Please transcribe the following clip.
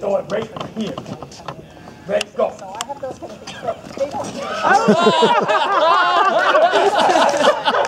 Throw it right here. Let's go. So I have those kind of things.